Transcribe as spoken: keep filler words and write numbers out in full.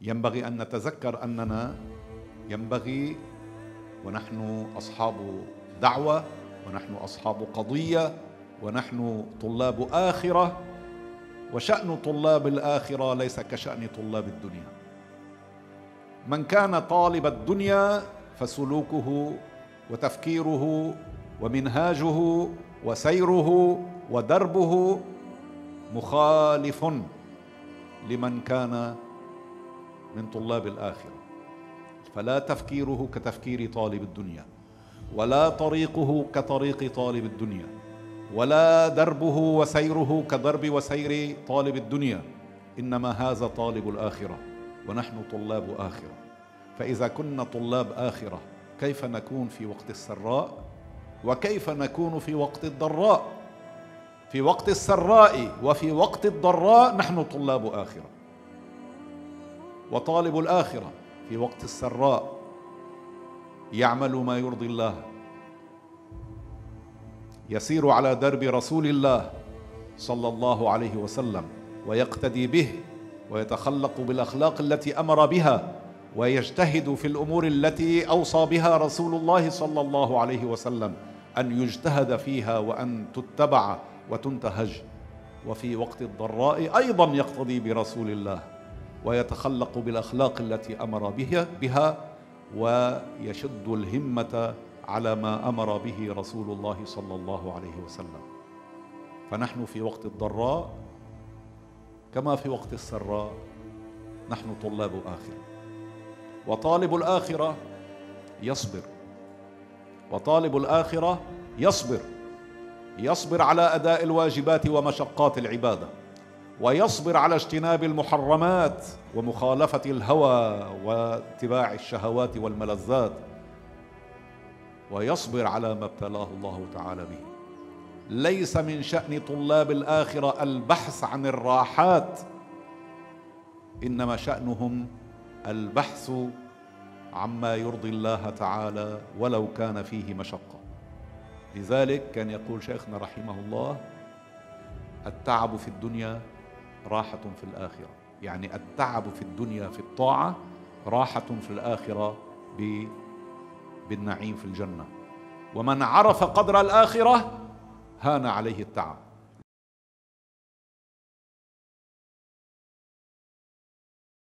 ينبغي أن نتذكر أننا ينبغي، ونحن أصحاب دعوة ونحن أصحاب قضية ونحن طلاب آخرة، وشأن طلاب الآخرة ليس كشأن طلاب الدنيا. من كان طالب الدنيا فسلوكه وتفكيره ومنهاجه وسيره ودربه مخالف لمن كان من طلاب الآخرة، فلا تفكيره كتفكير طالب الدنيا، ولا طريقه كطريق طالب الدنيا، ولا دربه وسيره كدرب وسير طالب الدنيا، إنما هذا طالب الآخرة ونحن طلاب آخرة. فإذا كنا طلاب آخرة كيف نكون في وقت السراء وكيف نكون في وقت الضراء؟ في وقت السراء وفي وقت الضراء نحن طلاب آخرة، وطالب الآخرة في وقت السراء يعمل ما يرضي الله، يسير على درب رسول الله صلى الله عليه وسلم ويقتدي به، ويتخلق بالأخلاق التي أمر بها، ويجتهد في الأمور التي أوصى بها رسول الله صلى الله عليه وسلم أن يجتهد فيها وأن تتبع وتنتهج. وفي وقت الضراء أيضا يقتدي برسول الله ويتخلق بالأخلاق التي أمر بها بها ويشد الهمة على ما أمر به رسول الله صلى الله عليه وسلم. فنحن في وقت الضراء كما في وقت السراء نحن طلاب آخرة، وطالب الآخرة يصبر، وطالب الآخرة يصبر يصبر على أداء الواجبات ومشقات العبادة، ويصبر على اجتناب المحرمات ومخالفة الهوى واتباع الشهوات والملذات، ويصبر على ما ابتلاه الله تعالى به. ليس من شأن طلاب الآخرة البحث عن الراحات، إنما شأنهم البحث عما يرضي الله تعالى ولو كان فيه مشقة. لذلك كان يقول شيخنا رحمه الله: التعب في الدنيا راحة في الآخرة، يعني التعب في الدنيا في الطاعة راحة في الآخرة بالنعيم في الجنة. ومن عرف قدر الآخرة هان عليه التعب.